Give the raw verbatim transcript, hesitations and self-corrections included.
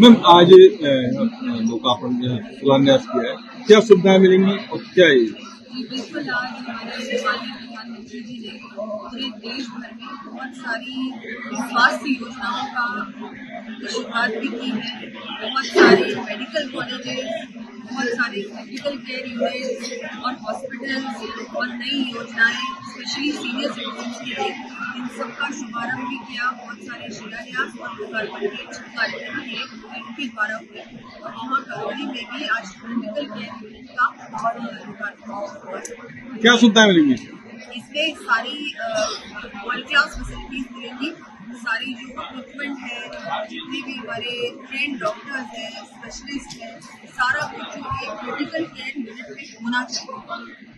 Ma'am आज लोकार्पण जो है शिलान्यास किया है, क्या सुविधाएं मिलेंगी और क्या है? बिल्कुल, आज हमारे प्रधानमंत्री जी ने पूरे देश भर में बहुत सारी स्वास्थ्य योजनाओं का शुरुआत भी की है। बहुत सारे मेडिकल कॉलेजेस, बहुत सारे क्रिटिकल केयर यूनिट और हॉस्पिटल्स और नई योजनाएं स्पेशली सीनियर सिटीजन के लिए, इन सबका शुभारंभ भी किया। बहुत सारे शिलान्यास और लोकार्पण के कार्यक्रम किए इनके द्वारा हुए और वहाँ करौली में भी आज क्रिटिकल केयर यूनिट का और लोकार्पण हुआ। क्या सुविधाएं मिलेंगी इसमें? सारी वर्ल्ड क्लास फैसिलिटीज मिलेंगी, सारी जो इक्विपमेंट है, जितने भी हमारे ट्रेन डॉक्टर्स हैं, स्पेशलिस्ट हैं, सारा कुछ जो है क्रिटिकल केयर यूनिट में होना चाहिए